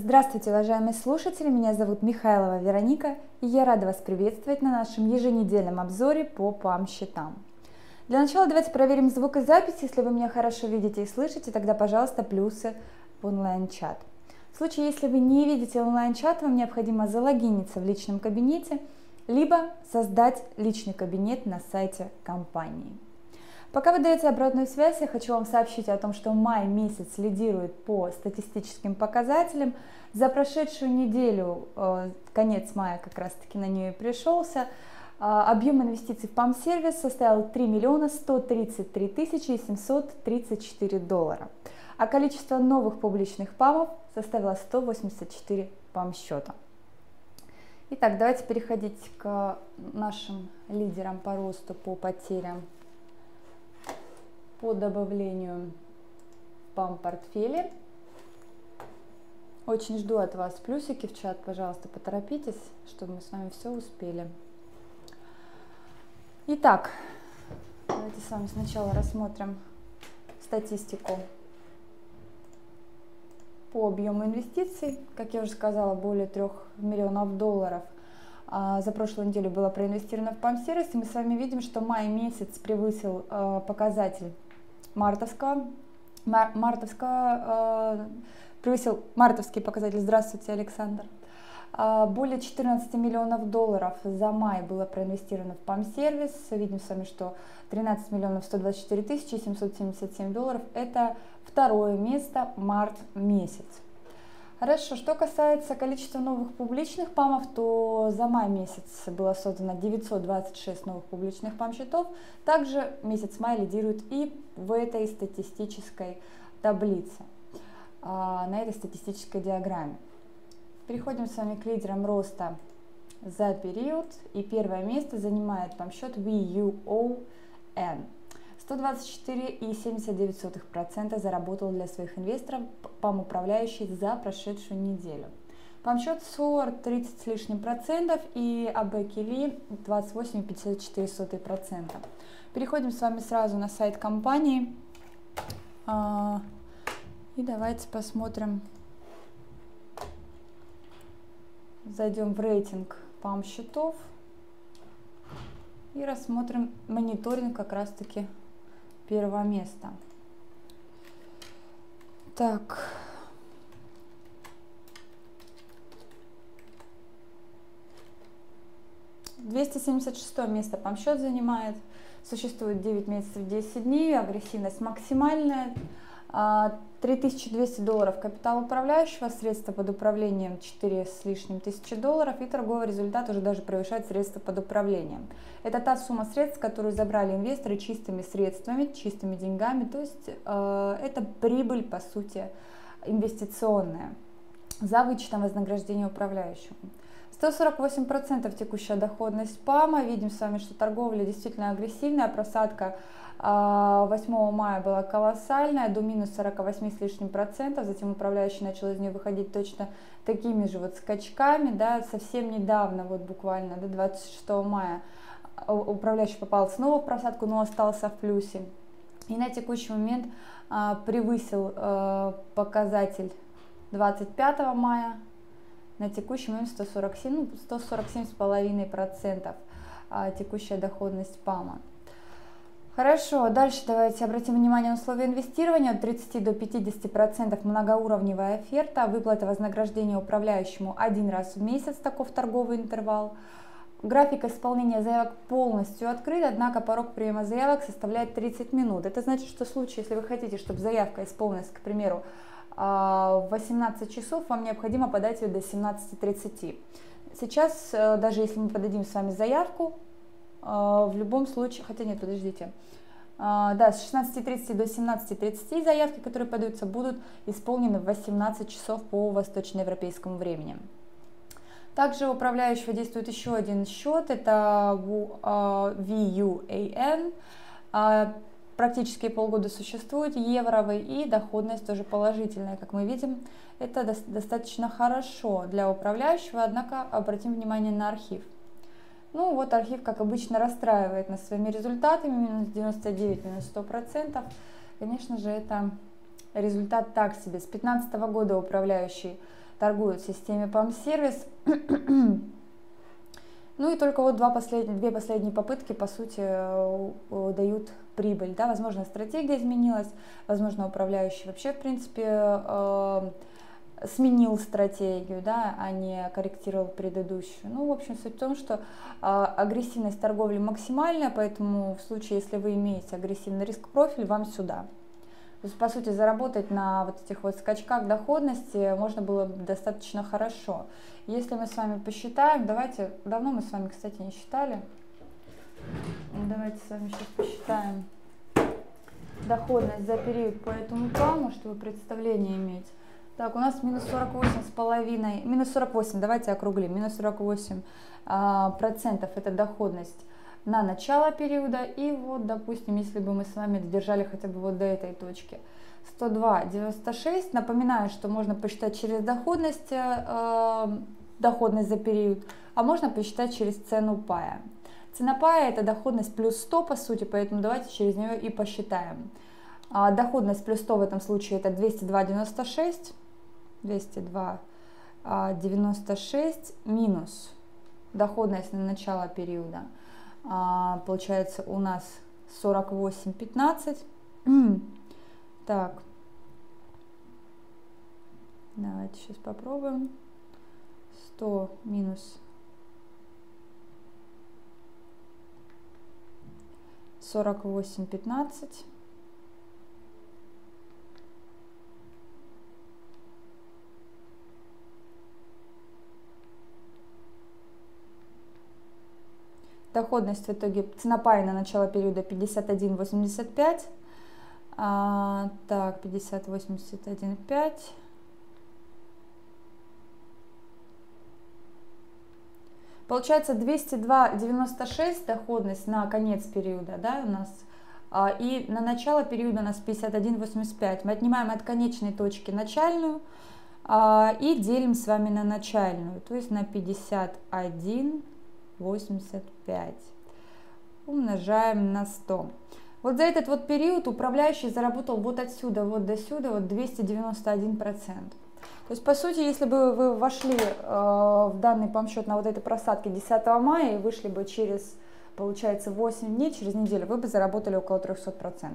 Здравствуйте, уважаемые слушатели! Меня зовут Михайлова Вероника, и я рада вас приветствовать на нашем еженедельном обзоре по ПАМ-счетам. Для начала давайте проверим звукозапись. Если вы меня хорошо видите и слышите, тогда, пожалуйста, плюсы в онлайн-чат. В случае, если вы не видите онлайн-чат, вам необходимо залогиниться в личном кабинете, либо создать личный кабинет на сайте компании. Пока вы даете обратную связь, я хочу вам сообщить о том, что май месяц лидирует по статистическим показателям. За прошедшую неделю, конец мая как раз-таки на нее и пришелся, объем инвестиций в ПАМ-сервис составил 3 миллиона 133 тысячи 734 доллара, а количество новых публичных ПАМов составило 184 ПАМ-счета. Итак, давайте переходить к нашим лидерам по росту, по потерям, по добавлению ПАМ-портфеля. Очень жду от вас плюсики в чат, пожалуйста, поторопитесь, чтобы мы с вами все успели. Итак, давайте с вами сначала рассмотрим статистику по объему инвестиций. Как я уже сказала, более 3 миллионов долларов за прошлую неделю было проинвестировано в ПАМ-сервис. И мы с вами видим, что май месяц превысил показатель мартовский показатель. Здравствуйте, Александр. Более 14 миллионов долларов за май было проинвестировано в ПАМ-сервис. Видим с вами, что 13 миллионов 124 тысячи 777 долларов – это второе место, март месяц. Хорошо, что касается количества новых публичных ПАМов, то за май месяц было создано 926 новых публичных ПАМ-счетов. Также месяц мая лидирует и в этой статистической таблице, на этой статистической диаграмме. Переходим с вами к лидерам роста за период. И первое место занимает ПАМ-счет VUON. 124,79% заработал для своих инвесторов ПАМ-управляющий за прошедшую неделю. ПАМ-счет SOAR 30 с лишним процентов и AB Kelly 28,54%. Переходим с вами сразу на сайт компании. И давайте посмотрим. Зайдем в рейтинг ПАМ-счетов и рассмотрим мониторинг как раз-таки первого места. Так. В 276 место ПАМ-счет занимает. Существует 9 месяцев 10 дней, агрессивность максимальная. 3200 долларов капитал управляющего, средства под управлением 4 с лишним тысячи долларов, и торговый результат уже даже превышает средства под управлением. Это та сумма средств, которую забрали инвесторы чистыми средствами, чистыми деньгами, то есть это прибыль, по сути, инвестиционная, за вычетом вознаграждения управляющему. 148% текущая доходность ПАМа. Видим с вами, что торговля действительно агрессивная, просадка 8 мая была колоссальная, до минус 48 с лишним процентов, затем управляющий начал из нее выходить точно такими же вот скачками, да, совсем недавно, вот буквально, да, 26 мая управляющий попал снова в просадку, но остался в плюсе, и на текущий момент превысил показатель 25 мая, на текущий момент 147,5% текущая доходность ПАМа. Хорошо, дальше давайте обратим внимание на условия инвестирования. От 30 до 50% многоуровневая оферта, выплата вознаграждения управляющему один раз в месяц, таков торговый интервал. График исполнения заявок полностью открыт, однако порог приема заявок составляет 30 минут. Это значит, что в случае, если вы хотите, чтобы заявка исполнилась, к примеру, в 18 часов, вам необходимо подать ее до 17:30. Сейчас, даже если мы подадим с вами заявку, в любом случае, хотя нет, подождите, да, с 16:30 до 17:30 заявки, которые подаются, будут исполнены в 18 часов по восточноевропейскому времени. Также у управляющего действует еще один счет, это VUAN, практически полгода существует, евровый, и доходность тоже положительная, как мы видим, это достаточно хорошо для управляющего, однако обратим внимание на архив. Ну вот архив, как обычно, расстраивает нас своими результатами, минус 99, минус 100%. Конечно же, это результат так себе. С 2015 года управляющий торгуют в системе PalmService. Ну и только вот две последние попытки, по сути, дают прибыль. Да? Возможно, стратегия изменилась, возможно, управляющий вообще, в принципе, сменил стратегию, да, а не корректировал предыдущую. Ну, в общем, суть в том, что агрессивность торговли максимальная, поэтому в случае, если вы имеете агрессивный риск-профиль, вам сюда. То есть, по сути, заработать на вот этих вот скачках доходности можно было достаточно хорошо. Если мы с вами посчитаем, давайте, давно мы с вами, кстати, не считали. Давайте с вами сейчас посчитаем доходность за период по этому плану, чтобы представление иметь. Так, у нас минус 48,5, минус 48, давайте округлим, минус 48% это доходность на начало периода. И вот, допустим, если бы мы с вами додержали хотя бы вот до этой точки, 102,96. Напоминаю, что можно посчитать через доходность, доходность за период, а можно посчитать через цену пая. Цена пая это доходность плюс 100 по сути, поэтому давайте через нее и посчитаем. Доходность плюс 100 в этом случае это 202,96. 202,96 минус доходность на начало периода. Получается у нас 48,15. Так, давайте сейчас попробуем. 100 минус 48,15. Доходность в итоге, цена пая на начало периода 51,85, так, 50,81,5, получается 202,96 доходность на конец периода, да, у нас, и на начало периода у нас 51,85, мы отнимаем от конечной точки начальную и делим с вами на начальную, то есть на 51,85 умножаем на 100. Вот за этот вот период управляющий заработал вот отсюда, вот до сюда, вот 291%. То есть, по сути, если бы вы вошли в данный памсчет на вот этой просадке 10 мая и вышли бы через, получается, 8 дней, через неделю, вы бы заработали около 300%.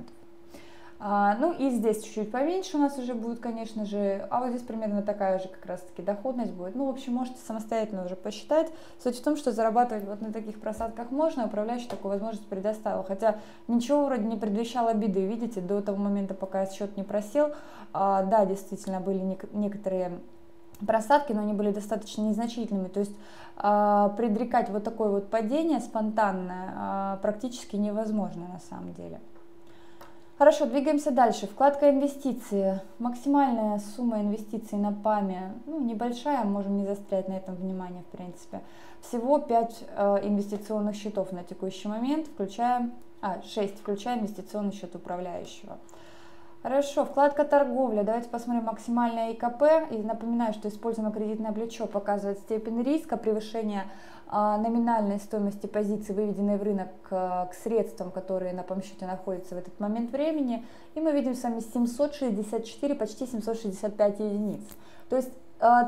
Ну и здесь чуть-чуть поменьше у нас уже будет, конечно же, а вот здесь примерно такая же как раз-таки доходность будет. Ну, в общем, можете самостоятельно уже посчитать. Суть в том, что зарабатывать вот на таких просадках можно, управляющий такую возможность предоставил. Хотя ничего вроде не предвещало беды, видите, до того момента, пока счет не просел, да, действительно были некоторые просадки, но они были достаточно незначительными. То есть предрекать вот такое вот падение спонтанное практически невозможно на самом деле. Хорошо, двигаемся дальше. Вкладка инвестиции. Максимальная сумма инвестиций на паме, ну, небольшая, можем не застрять на этом внимание, в принципе. Всего 5 инвестиционных счетов на текущий момент, включая, 6, включая инвестиционный счет управляющего. Хорошо, вкладка торговля. Давайте посмотрим максимальное ИКП. И напоминаю, что используемое кредитное плечо показывает степень риска превышения номинальной стоимости позиции, выведенной в рынок к средствам, которые на памсчете находятся в этот момент времени. И мы видим с вами 764, почти 765 единиц. То есть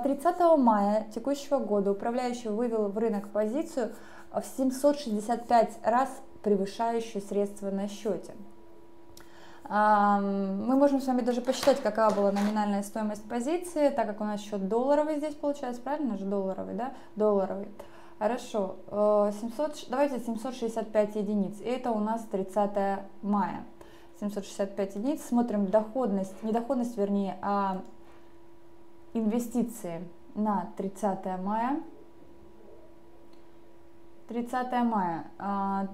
30 мая текущего года управляющий вывел в рынок позицию в 765 раз превышающую средства на счете. Мы можем с вами даже посчитать, какая была номинальная стоимость позиции, так как у нас счет долларовый здесь получается, правильно же, долларовый, да? Долларовый. Хорошо, 700, давайте 765 единиц, и это у нас 30 мая. 765 единиц, смотрим доходность, не доходность, вернее, а инвестиции на 30 мая. 30 мая,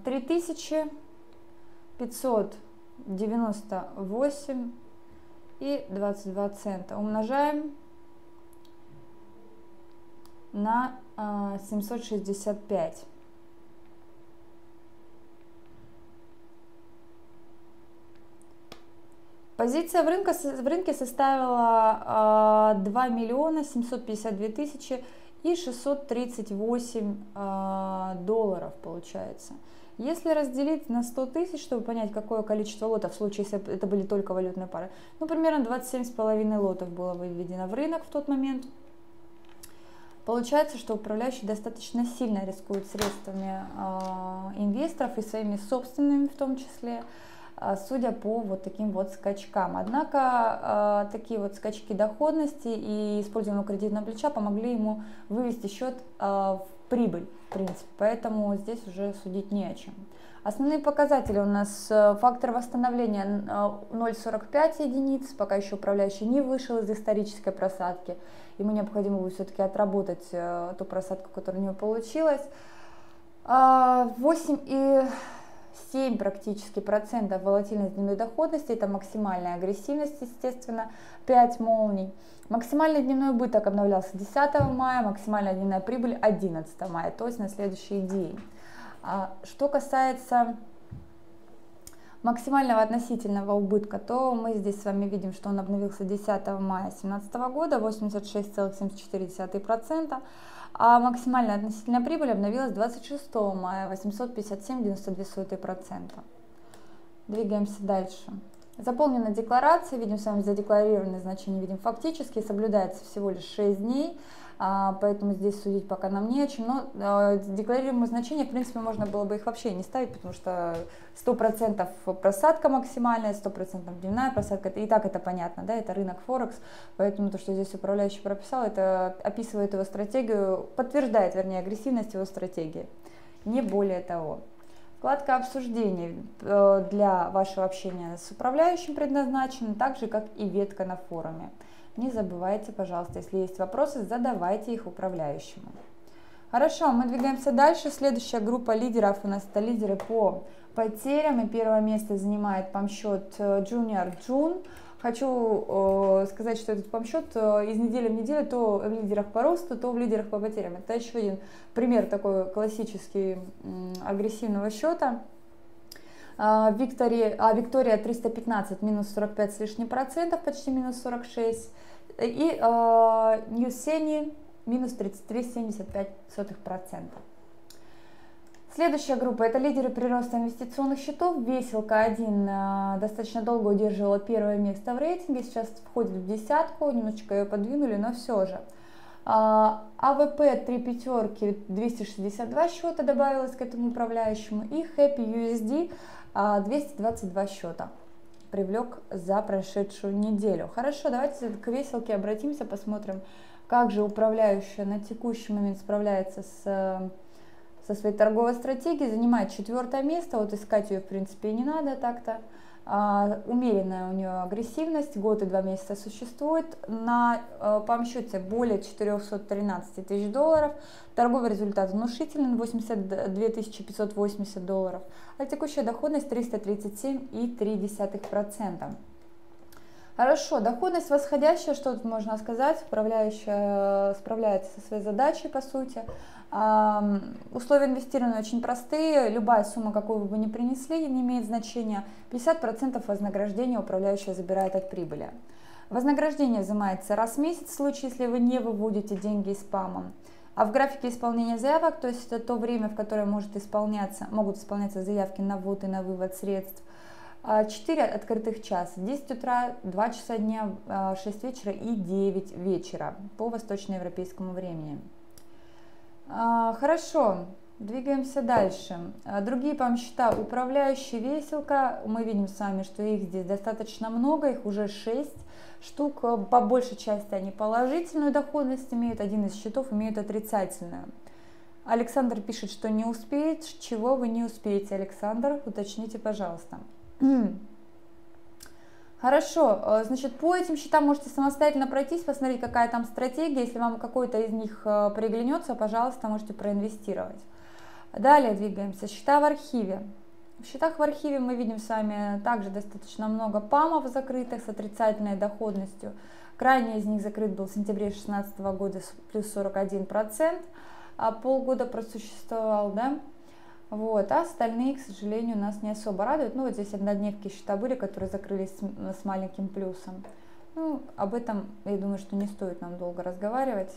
3500. 98,22 цента умножаем на 765. Позиция в рынке составила 2 миллиона 755 тысяч и 638 долларов, получается. Если разделить на 100 тысяч, чтобы понять, какое количество лотов, в случае, если это были только валютные пары, ну, примерно 27,5 лотов было выведено в рынок в тот момент. Получается, что управляющие достаточно сильно рискуют средствами инвесторов и своими собственными в том числе, судя по вот таким вот скачкам. Однако такие вот скачки доходности и использование кредитного плеча помогли ему вывести счет в прибыль, в принципе, поэтому здесь уже судить не о чем. Основные показатели у нас: фактор восстановления 0,45 единиц, пока еще управляющий не вышел из исторической просадки, ему необходимо будет все-таки отработать ту просадку, которая у него получилась. 8,7 практически процентов волатильность дневной доходности, это максимальная агрессивность, естественно, 5 молний. Максимальный дневной убыток обновлялся 10 мая, максимальная дневная прибыль 11 мая, то есть на следующий день. Что касается максимального относительного убытка, то мы здесь с вами видим, что он обновился 10 мая 2017 года, 86,74%, а максимальная относительная прибыль обновилась 26 мая, 857,92%. Двигаемся дальше. Заполнена декларация, видим с вами задекларированные значения, видим фактически, соблюдается всего лишь 6 дней, поэтому здесь судить пока нам не о чем, но декларируемые значения, в принципе, можно было бы их вообще не ставить, потому что 100% просадка максимальная, 100% дневная просадка, и так это понятно, да, это рынок Форекс, поэтому то, что здесь управляющий прописал, это описывает его стратегию, подтверждает, вернее, агрессивность его стратегии, не более того. Вкладка обсуждений для вашего общения с управляющим предназначена, так же, как и ветка на форуме. Не забывайте, пожалуйста, если есть вопросы, задавайте их управляющему. Хорошо, мы двигаемся дальше. Следующая группа лидеров у нас — это лидеры по потерям. И первое место занимает памсчет Junior June. Хочу сказать, что этот памсчет из недели в неделю то в лидерах по росту, то в лидерах по потерям. Это еще один пример такой классический агрессивного счета. Виктория 315 минус 45 с лишним процентов, почти минус 46. И Ньюсени минус 33,75%. Следующая группа — это лидеры прироста инвестиционных счетов. Веселка-1 достаточно долго удерживала первое место в рейтинге, сейчас входит в десятку, немножечко ее подвинули, но все же. АВП 3 пятерки 262 счета добавилось к этому управляющему, и Happy USD 222 счета привлек за прошедшую неделю. Хорошо, давайте к веселке обратимся, посмотрим, как же управляющая на текущий момент справляется со своей торговой стратегией. Занимает 4-е место, вот искать ее в принципе и не надо так-то. Умеренная у нее агрессивность, год и 2 месяца существует, на памсчете более 413 тысяч долларов, торговый результат внушительный, 82 580 долларов, а текущая доходность 337,3%. Хорошо, доходность восходящая, что тут можно сказать, управляющая справляется со своей задачей по сути. Условия инвестирования очень простые, любая сумма, какую вы бы ни принесли, не имеет значения, 50% вознаграждения управляющая забирает от прибыли. Вознаграждение взимается раз в месяц в случае, если вы не выводите деньги из ПАМа. А в графике исполнения заявок, то есть это то время, в которое могут исполняться заявки на ввод и на вывод средств, 4 открытых часа: 10 утра, 2 часа дня, 6 вечера и 9 вечера по восточноевропейскому времени. Хорошо, двигаемся дальше. Другие памсчета, управляющие веселка, мы видим с вами, что их здесь достаточно много, их уже 6 штук, по большей части они положительную доходность имеют, один из счетов имеет отрицательную. Александр пишет, что не успеет. Чего вы не успеете, Александр, уточните, пожалуйста. Хорошо, значит, по этим счетам можете самостоятельно пройтись, посмотреть, какая там стратегия. Если вам какой-то из них приглянется, пожалуйста, можете проинвестировать. Далее двигаемся. Счета в архиве. В счетах в архиве мы видим с вами также достаточно много ПАМов закрытых с отрицательной доходностью. Крайний из них закрыт был в сентябре 2016 года с плюс 41%, полгода просуществовал, да? Вот, а остальные, к сожалению, нас не особо радуют. Ну, вот здесь однодневки счета были, которые закрылись с маленьким плюсом. Ну, об этом, я думаю, что не стоит нам долго разговаривать.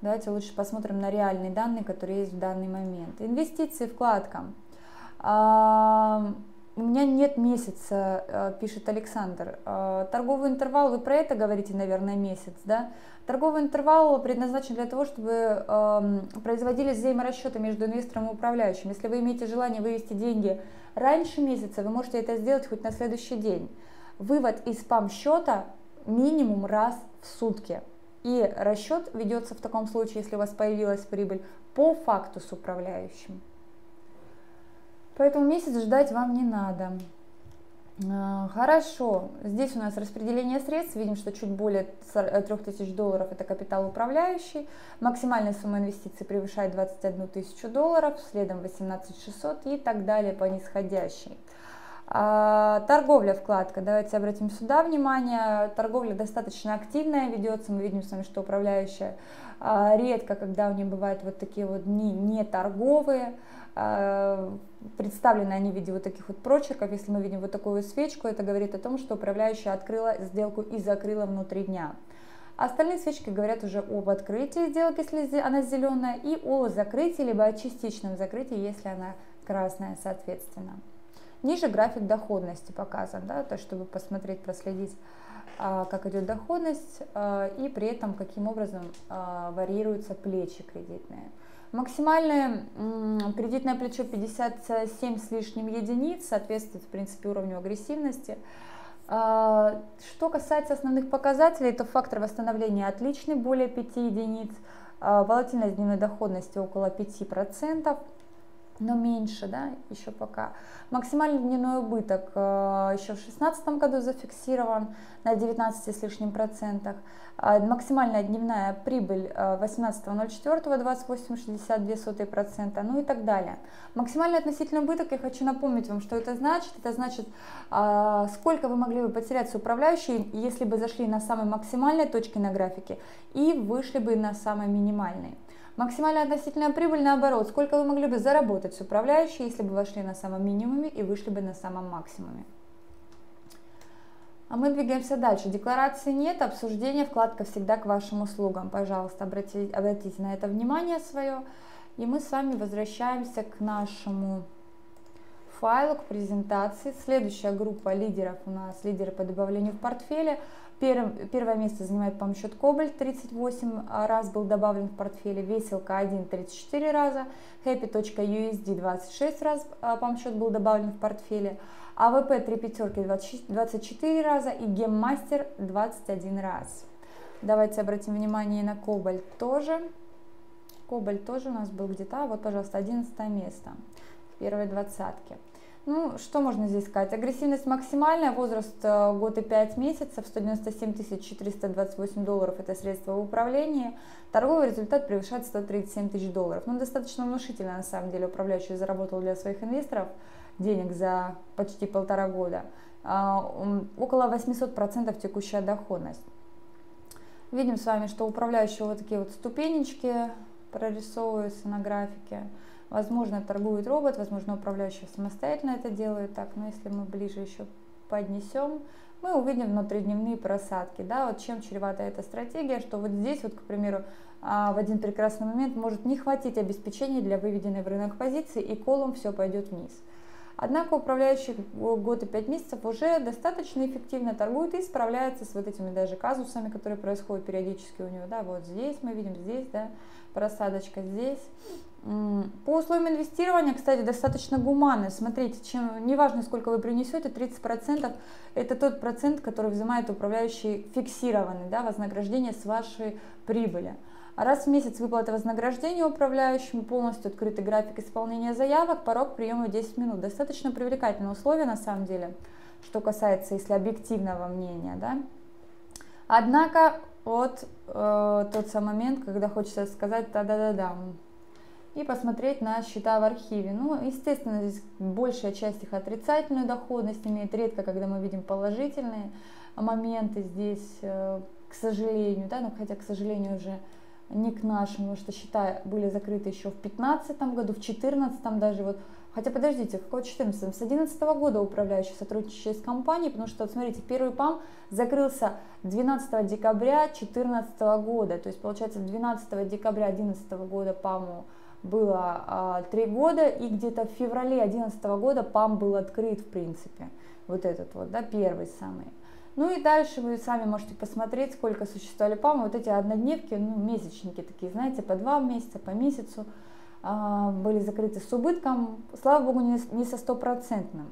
Давайте лучше посмотрим на реальные данные, которые есть в данный момент. Инвестиции, вкладка. У меня нет месяца, пишет Александр. Торговый интервал, вы про это говорите, наверное, месяц, да? Торговый интервал предназначен для того, чтобы производились взаиморасчеты между инвестором и управляющим. Если вы имеете желание вывести деньги раньше месяца, вы можете это сделать хоть на следующий день. Вывод из ПАМ-счета минимум раз в сутки. И расчет ведется в таком случае, если у вас появилась прибыль, по факту с управляющим. Поэтому месяц ждать вам не надо. Хорошо, здесь у нас распределение средств. Видим, что чуть более $3000 это капитал управляющий. Максимальная сумма инвестиций превышает $21 000, следом $18 600 и так далее по нисходящей. Торговля, вкладка, давайте обратим сюда внимание. Торговля достаточно активная ведется, мы видим с вами, что управляющая редко, когда у нее бывают вот такие вот дни не торговые, представлены они в виде вот таких вот прочерков. Если мы видим вот такую вот свечку, это говорит о том, что управляющая открыла сделку и закрыла внутри дня. Остальные свечки говорят уже об открытии сделки, если она зеленая, и о закрытии, либо о частичном закрытии, если она красная, соответственно. Ниже график доходности показан, да, то, чтобы посмотреть, проследить, как идет доходность и при этом каким образом варьируются плечи кредитные. Максимальное кредитное плечо 57 с лишним единиц, соответствует, в принципе, уровню агрессивности. Что касается основных показателей, то фактор восстановления отличный, более 5 единиц, волатильность дневной доходности около 5%. Но меньше, да, еще пока. Максимальный дневной убыток еще в 2016 году зафиксирован на 19 с лишним %. Максимальная дневная прибыль 18.04 28,62%, ну и так далее. Максимальный относительный убыток, я хочу напомнить вам, что это значит. Это значит, сколько вы могли бы потерять с управляющей, если бы зашли на самой максимальной точке на графике и вышли бы на самой минимальной. Максимальная относительная прибыль, наоборот, сколько вы могли бы заработать с управляющей, если бы вошли на самом минимуме и вышли бы на самом максимуме. А мы двигаемся дальше. Декларации нет, обсуждение, вкладка всегда к вашим услугам. Пожалуйста, обратите на это внимание свое. И мы с вами возвращаемся к нашему файлу, к презентации. Следующая группа лидеров у нас, лидеры по добавлению в портфеле. Первое место занимает ПАМ-счет Кобальт, 38 раз был добавлен в портфеле, Веселка 1, 34 раза, Happy.USD 26 раз ПАМ-счет был добавлен в портфеле, АВП 3 пятерки 24 раза и Геммастер 21 раз. Давайте обратим внимание на Кобальт тоже. Кобальт тоже у нас был где-то, вот, пожалуйста, 11 место в первой двадцатке. Ну, что можно здесь сказать? Агрессивность максимальная, возраст год и 5 месяцев, $197 428, это средства управления. Торговый результат превышает $137 000. Ну, достаточно внушительно, на самом деле, управляющий заработал для своих инвесторов денег за почти 1,5 года. Около 800% текущая доходность. Видим с вами, что управляющие вот такие вот ступенечки прорисовываются на графике. Возможно, торгует робот, возможно, управляющий самостоятельно это делает. Так, но если мы ближе еще поднесем, мы увидим внутридневные просадки. Да? Вот чем чревата эта стратегия, что вот здесь, вот, к примеру, в один прекрасный момент может не хватить обеспечений для выведенной в рынок позиции, и колом все пойдет вниз. Однако управляющий год и 5 месяцев уже достаточно эффективно торгует и справляется с вот этими даже казусами, которые происходят периодически у него. Да? Вот здесь мы видим, здесь, да, просадочка, здесь. По условиям инвестирования, кстати, достаточно гуманно. Смотрите, чем, неважно, сколько вы принесете, 30% это тот процент, который взимает управляющий фиксированный, да, вознаграждение с вашей прибыли. Раз в месяц выплата вознаграждения управляющему, полностью открытый график исполнения заявок, порог приема 10 минут. Достаточно привлекательное условие, на самом деле, что касается, если объективного мнения, да. Однако, вот тот самый момент, когда хочется сказать «та-да-да-да», и посмотреть на счета в архиве. Ну, естественно, здесь большая часть их отрицательную доходность имеет, редко, когда мы видим положительные моменты здесь, к сожалению, да, ну, хотя, к сожалению, уже не к нашему, потому что счета были закрыты еще в 2015 году, в 2014 даже, вот, хотя подождите, в каком 2014, с 2011 года управляющий, сотрудничающий с компанией, потому что, вот, смотрите, первый ПАМ закрылся 12 декабря 2014 года, то есть, получается, 12 декабря 2011 года ПАМу было 3 года, и где-то в феврале 2011 года ПАМ был открыт, в принципе, вот этот вот, да, первый самый. Ну и дальше вы сами можете посмотреть, сколько существовали ПАМы, вот эти однодневки, ну, месячники такие, знаете, по 2 месяца, по месяцу, были закрыты с убытком, слава богу, не со стопроцентным.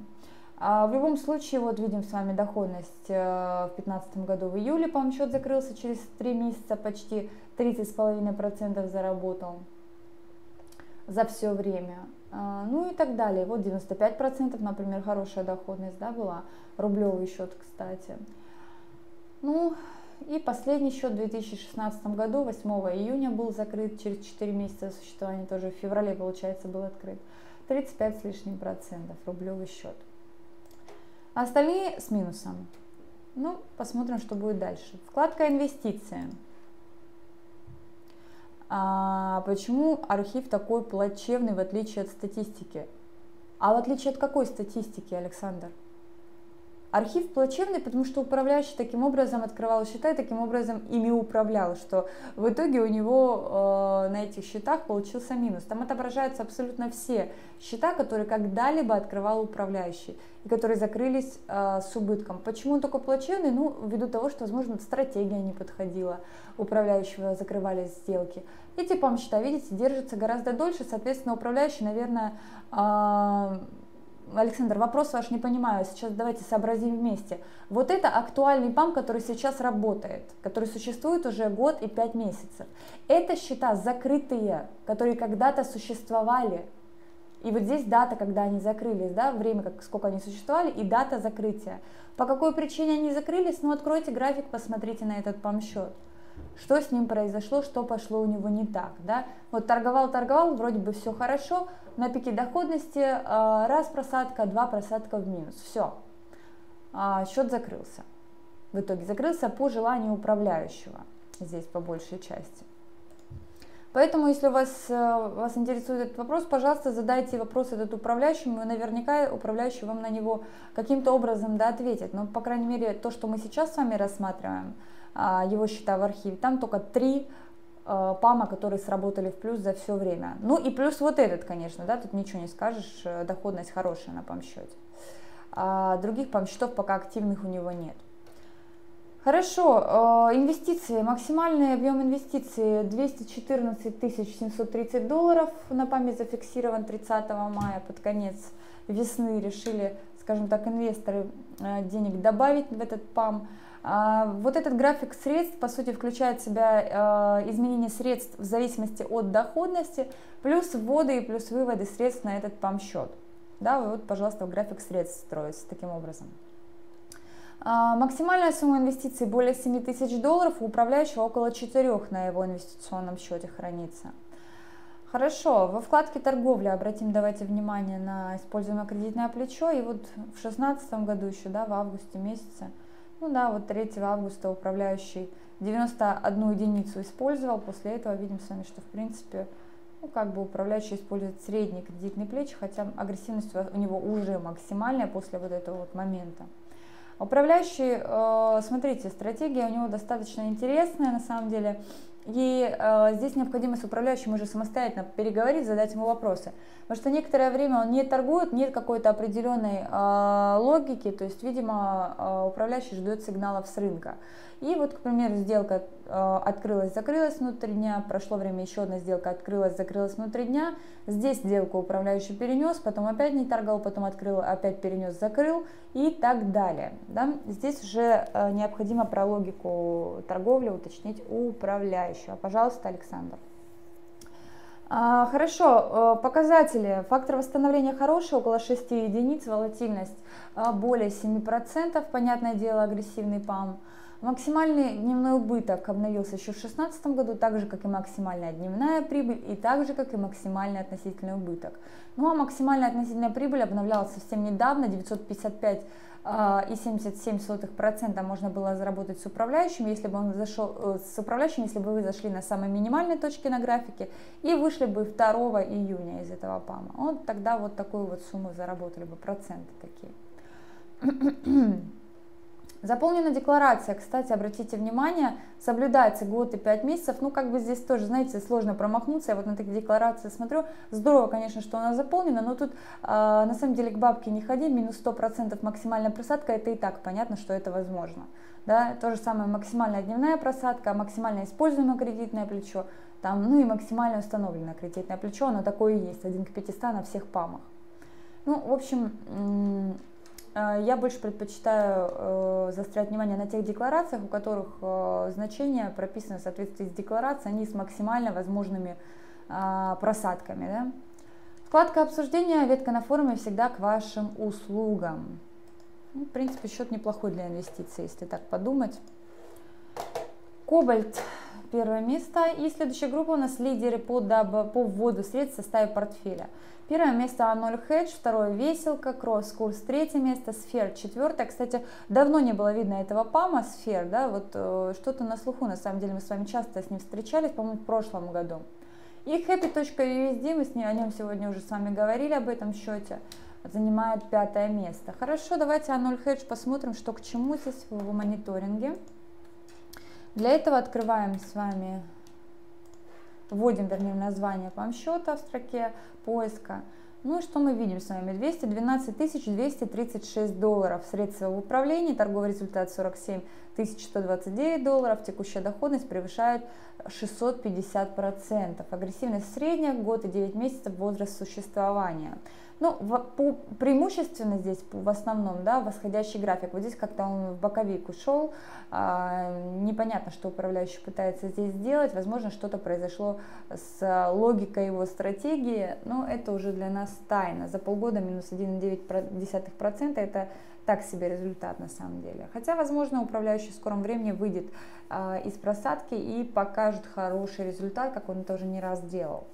В любом случае, вот видим с вами доходность в 2015 году, в июле ПАМ-счет закрылся, через 3 месяца почти 30,5% заработал за все время, ну и так далее. Вот 95%, например, хорошая доходность, да, была, рублевый счет, кстати. Ну и последний счет в 2016 году, 8 июня был закрыт, через 4 месяца существования, тоже в феврале, получается, был открыт, 35 с лишним процентов рублевый счет. А остальные с минусом. Ну, посмотрим, что будет дальше. Вкладка «Инвестиции». А почему архив такой плачевный, в отличие от статистики? А в отличие от какой статистики, Александр? Архив плачевный, потому что управляющий таким образом открывал счета и таким образом ими управлял, что в итоге у него на этих счетах получился минус. Там отображаются абсолютно все счета, которые когда-либо открывал управляющий и которые закрылись с убытком. Почему он такой плачевный? Ну, ввиду того, что, возможно, стратегия не подходила, управляющего закрывались сделки. Эти ПАМ-счета, видите, держатся гораздо дольше, соответственно, управляющий, наверное... Александр, вопрос ваш не понимаю, сейчас давайте сообразим вместе. Вот это актуальный ПАМ, который сейчас работает, который существует уже 1 год и 5 месяцев. Это счета закрытые, которые когда-то существовали. И вот здесь дата, когда они закрылись, да, время, сколько они существовали, и дата закрытия. По какой причине они закрылись? Ну, откройте график, посмотрите на этот ПАМ-счет. Что с ним произошло, что пошло у него не так, да? Вот торговал, вроде бы все хорошо, на пике доходности раз просадка, 2 просадка в минус, все, счет закрылся. В итоге закрылся по желанию управляющего, здесь по большей части. Поэтому, если вас интересует этот вопрос, пожалуйста, задайте вопрос этот управляющему, и наверняка управляющий вам на него каким-то образом, да, ответит. Но, по крайней мере, то, что мы сейчас с вами рассматриваем, его счета в архиве, там только 3 ПАМа, которые сработали в плюс за все время. Ну и плюс вот этот, конечно, да, тут ничего не скажешь, доходность хорошая на ПАМ-счете. Других ПАМ-счетов пока активных у него нет. Хорошо, инвестиции, максимальный объем инвестиций 214 730 долларов на ПАМе зафиксирован 30 мая, под конец весны решили, скажем так, инвесторы денег добавить в этот ПАМ. Вот этот график средств, по сути, включает в себя изменение средств в зависимости от доходности, плюс вводы и плюс выводы средств на этот ПАМ-счет. Да, вот, пожалуйста, график средств строится таким образом. Максимальная сумма инвестиций более 7 тысяч долларов, у управляющего около 4 на его инвестиционном счете хранится. Хорошо, во вкладке торговля обратим, давайте, внимание на используемое кредитное плечо. И вот в 2016 году еще, да, в августе месяце, ну да, вот 3 августа управляющий 91 единицу использовал, после этого видим с вами, что в принципе, ну, как бы управляющий использует средний кредитный плечо, хотя агрессивность у него уже максимальная после вот этого вот момента. Управляющий, смотрите, стратегия у него достаточно интересная на самом деле, и здесь необходимо с управляющим уже самостоятельно переговорить, задать ему вопросы, потому что некоторое время он не торгует, нет какой-то определенной логики, то есть, видимо, управляющий ждет сигналов с рынка. И вот, к примеру, сделка открылась, закрылась внутри дня, прошло время, еще одна сделка открылась, закрылась внутри дня, здесь сделку управляющий перенес, потом опять не торгал, потом открыл, опять перенес, закрыл и так далее. Да? Здесь уже необходимо про логику торговли уточнить у управляющего. Пожалуйста, Александр. Хорошо, показатели. Фактор восстановления хороший, около 6 единиц, волатильность более 7%, понятное дело, агрессивный ПАМ. Максимальный дневной убыток обновился еще в 2016 году, так же, как и максимальная дневная прибыль, и так же, как и максимальный относительный убыток. Ну а максимальная относительная прибыль обновлялась совсем недавно, 955,77% можно было заработать с управляющим, если бы вы зашли на самой минимальной точке на графике и вышли бы 2 июня из этого ПАМа. Вот тогда вот такую вот сумму заработали бы, проценты такие. Заполнена декларация, кстати, обратите внимание, соблюдается год и 5 месяцев, ну как бы здесь тоже, знаете, сложно промахнуться, я вот на такие декларации смотрю, здорово, конечно, что она заполнена, но тут на самом деле к бабке не ходи, минус 100% максимальная просадка, это и так понятно, что это возможно, да, то же самое максимальная дневная просадка, максимально используемое кредитное плечо, там, ну и максимально установленное кредитное плечо, оно такое и есть, 1 к 500 на всех памах. Ну, в общем, я больше предпочитаю заострять внимание на тех декларациях, у которых значения прописаны в соответствии с декларацией, они с максимально возможными просадками. Да? Вкладка обсуждения, ветка на форуме всегда к вашим услугам. Ну, в принципе, счет неплохой для инвестиций, если так подумать. Кобальт. Первое место. И следующая группа у нас лидеры по вводу средств в составе портфеля. Первое место А0 Hedge, второе Веселка, Кросс Курс, третье место Сфер, четвертое. Кстати, давно не было видно этого ПАМа Сфер, да, вот что-то на слуху, на самом деле мы с вами часто с ним встречались, по-моему, в прошлом году. И Happy.USD, мы с ним, о нем сегодня уже с вами говорили, об этом счете, занимает 5-е место. Хорошо, давайте А0 Hedge посмотрим, что к чему здесь в мониторинге. Для этого открываем с вами, вводим, вернее, название пам-счета в строке поиска. Ну и что мы видим с вами? 212 236 долларов, средства в управлении, торговый результат 47 129 долларов, текущая доходность превышает 650%, агрессивность средняя, год и 9 месяцев возраст существования. Ну, преимущественно здесь, в основном, да, восходящий график. Вот здесь как-то он в боковик ушел, непонятно, что управляющий пытается здесь сделать, возможно, что-то произошло с логикой его стратегии, но это уже для нас тайна. За полгода минус 1,9%, это так себе результат на самом деле. Хотя, возможно, управляющий в скором времени выйдет из просадки и покажет хороший результат, как он тоже не раз делал.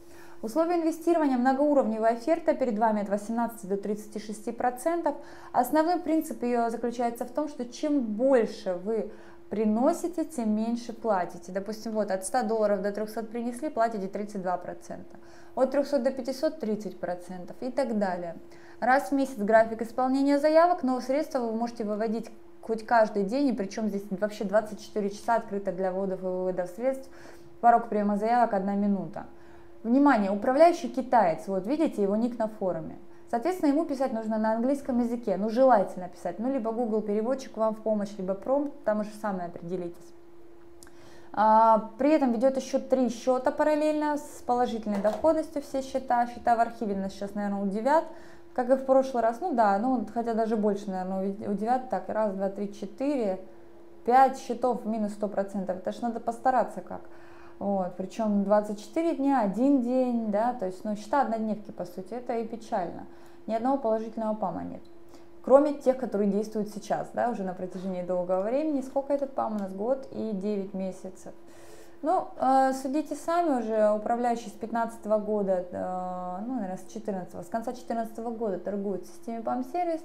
Условия инвестирования: многоуровневая оферта, перед вами от 18 до 36%. Основной принцип ее заключается в том, что чем больше вы приносите, тем меньше платите. Допустим, вот от 100 долларов до 300 принесли, платите 32%, от 300 до 500 – 30% и так далее. Раз в месяц график исполнения заявок, но средства вы можете выводить хоть каждый день, и причем здесь вообще 24 часа открыто для вводов и выводов средств, порог приема заявок 1 минута. Внимание, управляющий китаец, вот видите, его ник на форуме. Соответственно, ему писать нужно на английском языке, ну желательно писать, ну либо Google переводчик вам в помощь, либо промпт, там уже сами определитесь. При этом ведет еще 3 счета параллельно с положительной доходностью, все счета, счета в архиве нас сейчас, наверное, удивят, как и в прошлый раз, ну да, ну хотя даже больше, наверное, удивят, так, раз, два, три, 4, 5 счетов минус 100%, это ж надо постараться как. Вот, причем 24 дня, 1 день, да, то есть, ну, счета однодневки, по сути, это и печально. Ни одного положительного ПАМа нет, кроме тех, которые действуют сейчас, да, уже на протяжении долгого времени. Сколько этот ПАМ у нас? Год и 9 месяцев. Ну, судите сами уже, управляющий с 15 года, ну, наверное, с 14-го, с конца 2014 года торгует в системе ПАМ-сервис,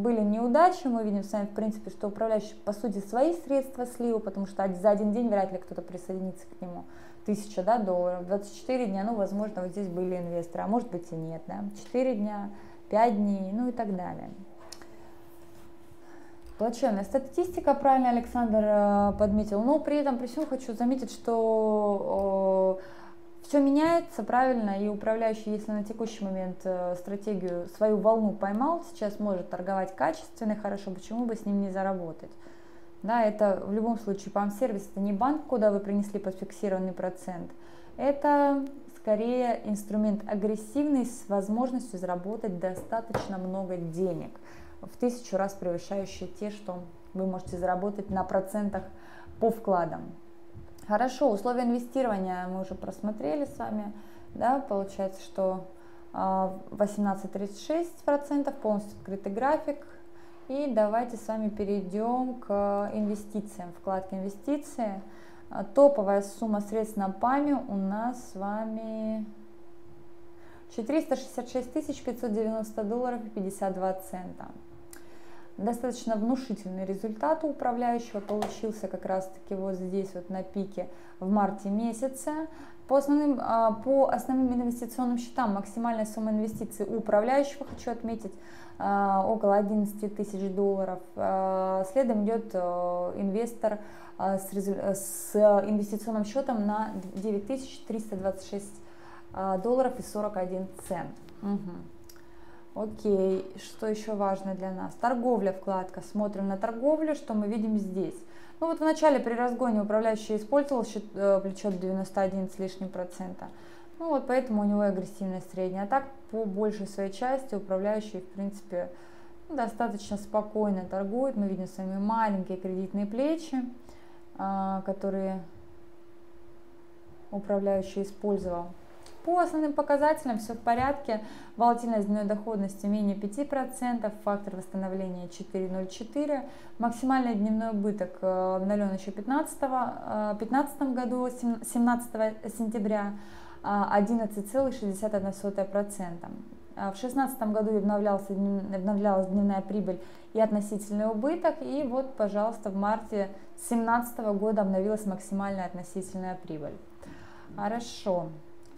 были неудачи, мы видим с вами, в принципе, что управляющий, по сути, свои средства слил, потому что за один день вряд ли кто-то присоединится к нему, 1000, да, долларов, 24 дня, ну, возможно, вот здесь были инвесторы, а может быть и нет, да, 4 дня, 5 дней, ну и так далее. Плачевная статистика, правильно Александр подметил, но при всем хочу заметить, что все меняется, правильно, и управляющий, если на текущий момент стратегию, свою волну поймал, сейчас может торговать качественно и хорошо, почему бы с ним не заработать. Да, это в любом случае ПАМ-сервис, это не банк, куда вы принесли под фиксированный процент, это скорее инструмент агрессивный с возможностью заработать достаточно много денег, в 1000 раз превышающие те, что вы можете заработать на процентах по вкладам. Хорошо, условия инвестирования мы уже просмотрели с вами, да, получается, что 18-36%, полностью открытый график. И давайте с вами перейдем к инвестициям, вкладке инвестиции. Топовая сумма средств на ПАМе у нас с вами 466 590 долларов и 52 цента. Достаточно внушительный результат у управляющего получился как раз-таки вот здесь вот на пике в марте месяце. По основным инвестиционным счетам максимальная сумма инвестиций у управляющего, хочу отметить, около 11 тысяч долларов. Следом идет инвестор с инвестиционным счетом на 9326 долларов и 41 цент. Окей, что еще важно для нас? Торговля, вкладка. Смотрим на торговлю, что мы видим здесь. Ну вот в начале при разгоне управляющий использовал плечо 91 с лишним %. Ну вот поэтому у него агрессивность средняя. А так по большей своей части управляющий в принципе достаточно спокойно торгует. Мы видим с вами маленькие кредитные плечи, которые управляющий использовал. По основным показателям все в порядке. Волатильность дневной доходности менее 5%, фактор восстановления 4.04, максимальный дневной убыток обновлен еще в 2015 году, 17 сентября, 11,61%. В 2016 году обновлялась дневная прибыль и относительный убыток. И вот, пожалуйста, в марте 2017 года обновилась максимальная относительная прибыль. Хорошо.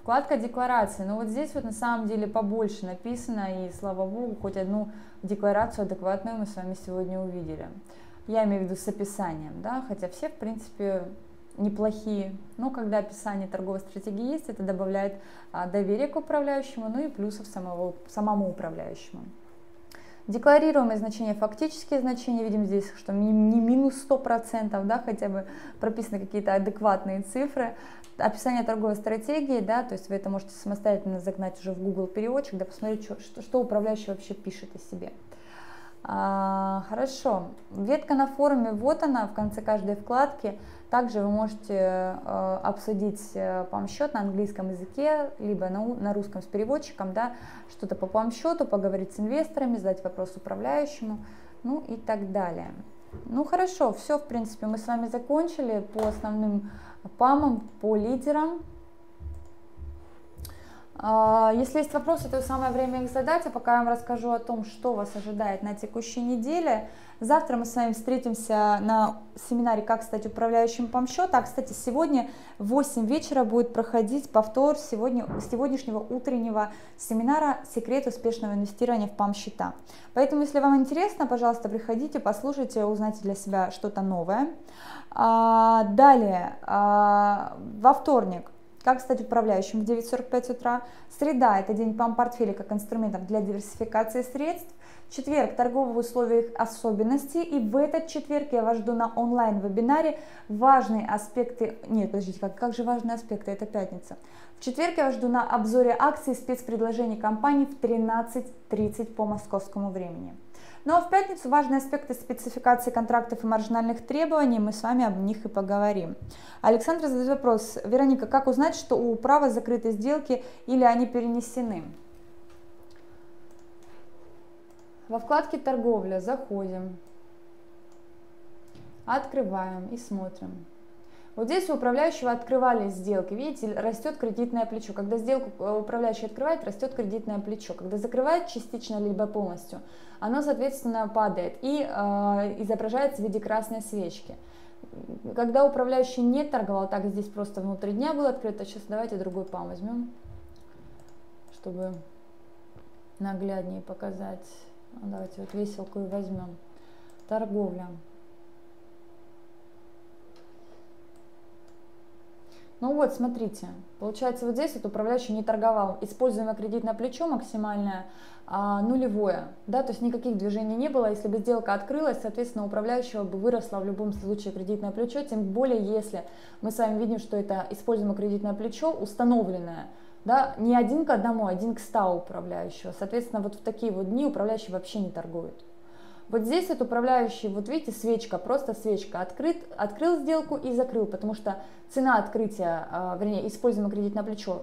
Вкладка декларации. Ну вот здесь вот на самом деле побольше написано, и слава богу, хоть одну декларацию адекватную мы с вами сегодня увидели. Я имею в виду с описанием, да, хотя все в принципе неплохие, но когда описание торговой стратегии есть, это добавляет доверие к управляющему, ну и плюсов самому управляющему. Декларируемые значения, фактические значения, видим здесь, что не минус 100%, да, хотя бы прописаны какие-то адекватные цифры. Описание торговой стратегии, да, то есть вы это можете самостоятельно загнать уже в Google переводчик, да, посмотреть, что управляющий вообще пишет о себе. Хорошо, ветка на форуме, вот она, в конце каждой вкладки. Также вы можете обсудить PAM-счет на английском языке, либо на русском с переводчиком, да, что-то по PAM-счету, поговорить с инвесторами, задать вопрос управляющему, ну и так далее. Ну хорошо, все, в принципе, мы с вами закончили по основным ПАМам, по лидерам. Если есть вопросы, то самое время их задать, а пока я вам расскажу о том, что вас ожидает на текущей неделе. Завтра мы с вами встретимся на семинаре «Как стать управляющим ПАМ-счета». А, кстати, сегодня в 8 вечера будет проходить повтор сегодняшнего утреннего семинара «Секрет успешного инвестирования в ПАМ-счета». Поэтому, если вам интересно, пожалуйста, приходите, послушайте, узнайте для себя что-то новое. Далее, во вторник. Как стать управляющим в 9:45 утра. Среда – это день ПАМ-портфеля как инструментов для диверсификации средств. Четверг – торговые условия, особенности. И в этот четверг я вас жду на онлайн-вебинаре «Важные аспекты…» Нет, подождите, как же важные аспекты? Это пятница. В четверг я вас жду на обзоре акций и спецпредложений компаний в 13:30 по московскому времени. Ну а в пятницу важные аспекты спецификации контрактов и маржинальных требований, мы с вами об них и поговорим. Александр задает вопрос: Вероника, как узнать, что у управы закрыты сделки или они перенесены? Во вкладке «Торговля» заходим, открываем и смотрим. Вот здесь у управляющего открывались сделки, видите, растет кредитное плечо. Когда сделку управляющий открывает, растет кредитное плечо. Когда закрывает частично либо полностью, оно, соответственно, падает и изображается в виде красной свечки. Когда управляющий не торговал, так здесь просто внутри дня было открыто. Сейчас давайте другой ПАМ возьмем, чтобы нагляднее показать. Давайте вот веселку и возьмем. Торговля. Ну вот, смотрите, получается вот здесь вот управляющий не торговал, используемое кредитное плечо максимальное нулевое, да, то есть никаких движений не было, если бы сделка открылась, соответственно, управляющего бы выросло в любом случае кредитное плечо, тем более если мы с вами видим, что это используемое кредитное плечо установленное, да, не 1 к 1, а 1 к 100 управляющего, соответственно, вот в такие вот дни управляющий вообще не торгует. Вот здесь вот управляющий, вот видите, свечка, просто свечка, открыл сделку и закрыл, потому что цена открытия, вернее, используемое кредитное плечо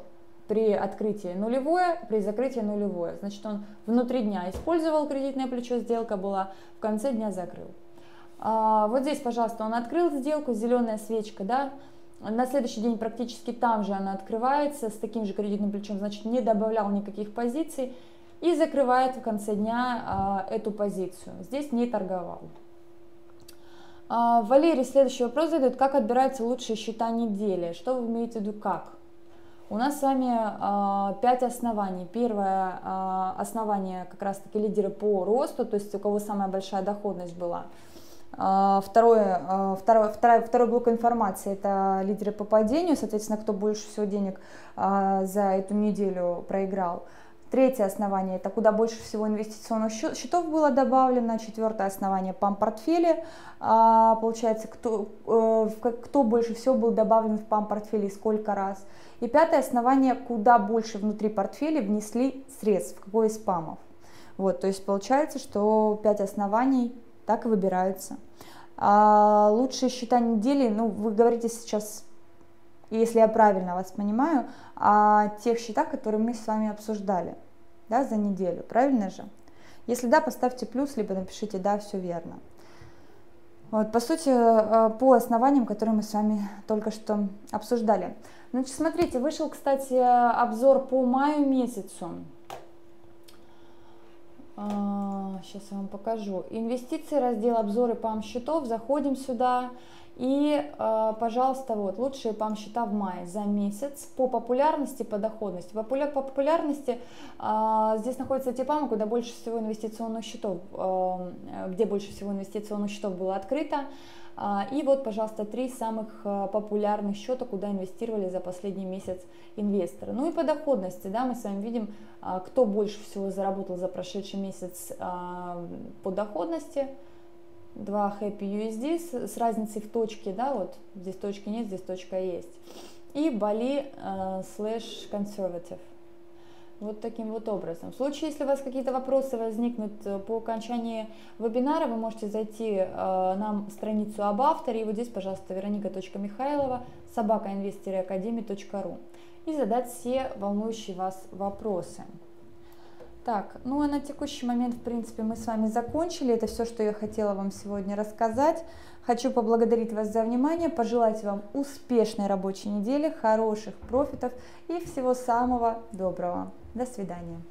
при открытии нулевое, при закрытии нулевое. Значит, он внутри дня использовал кредитное плечо, сделка была, в конце дня закрыл. Вот здесь, пожалуйста, он открыл сделку, зеленая свечка, да. На следующий день практически там же она открывается, с таким же кредитным плечом, значит, не добавлял никаких позиций. и закрывает в конце дня эту позицию. Здесь не торговал. Валерий следующий вопрос задает: как отбираются лучшие счета недели? Что вы имеете в виду как? У нас с вами 5 оснований. Первое основание как раз таки лидеры по росту, то есть у кого самая большая доходность была. Второй блок информации — это лидеры по падению, соответственно, кто больше всего денег за эту неделю проиграл. Третье основание — это куда больше всего инвестиционных счетов было добавлено. Четвертое основание — ПАМ-портфели. Получается, кто больше всего был добавлен в ПАМ-портфели и сколько раз. И пятое основание — куда больше внутри портфеля внесли средств, в какой из ПАМов. Вот, то есть получается, что 5 оснований так и выбираются. Лучшие счета недели, ну, вы говорите сейчас, если я правильно вас понимаю, о тех счетах, которые мы с вами обсуждали, да, за неделю, правильно же? Если да, поставьте плюс, либо напишите «да, все верно». Вот, по сути, по основаниям, которые мы с вами только что обсуждали. Значит, смотрите, вышел, кстати, обзор по маю месяцу. Сейчас я вам покажу. Инвестиции, раздел обзоры ПАМ-счетов. Заходим сюда. И, пожалуйста, вот лучшие ПАМ-счета в мае за месяц по популярности, по доходности. По популярности здесь находятся те ПАМы, куда больше всего инвестиционных счетов, где больше всего инвестиционных счетов было открыто. И вот, пожалуйста, 3 самых популярных счета, куда инвестировали за последний месяц инвесторы. Ну и по доходности, да, мы с вами видим, кто больше всего заработал за прошедший месяц по доходности. 2 Happy USD с разницей в точке, да, вот здесь точки нет, здесь точка есть. И Bali / Conservative. Вот таким вот образом. В случае, если у вас какие-то вопросы возникнут по окончании вебинара, вы можете зайти на страницу об авторе, и вот здесь, пожалуйста, veronika.mikhailova@investorakademy.ru, и задать все волнующие вас вопросы. Так, ну а на текущий момент, в принципе, мы с вами закончили. Это все, что я хотела вам сегодня рассказать. Хочу поблагодарить вас за внимание, пожелать вам успешной рабочей недели, хороших профитов и всего самого доброго. До свидания.